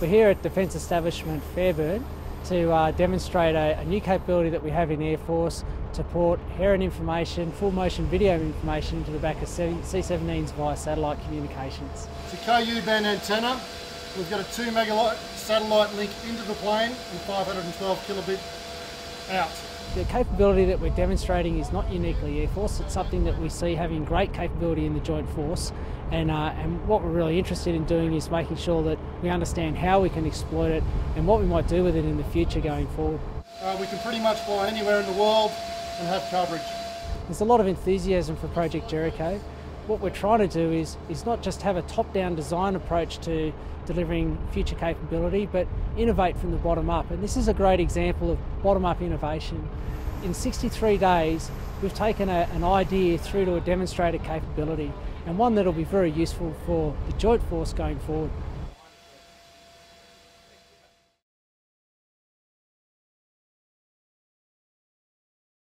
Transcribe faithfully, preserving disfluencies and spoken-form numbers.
We're here at Defence Establishment Fairburn to uh, demonstrate a, a new capability that we have in Air Force to port Heron information, full motion video information to the back of C seventeens via satellite communications. It's a K U-band antenna. We've got a two megabyte satellite link into the plane and five hundred twelve kilobit out. The capability that we're demonstrating is not uniquely Air Force. It's something that we see having great capability in the Joint Force, and, uh, and what we're really interested in doing is making sure that we understand how we can exploit it and what we might do with it in the future going forward. Uh, we can pretty much fly anywhere in the world and have coverage. There's a lot of enthusiasm for Project Jericho. What we're trying to do is, is not just have a top-down design approach to delivering future capability, but innovate from the bottom up. And this is a great example of bottom-up innovation. In sixty-three days, we've taken a, an idea through to a demonstrated capability, and one that'll be very useful for the Joint Force going forward.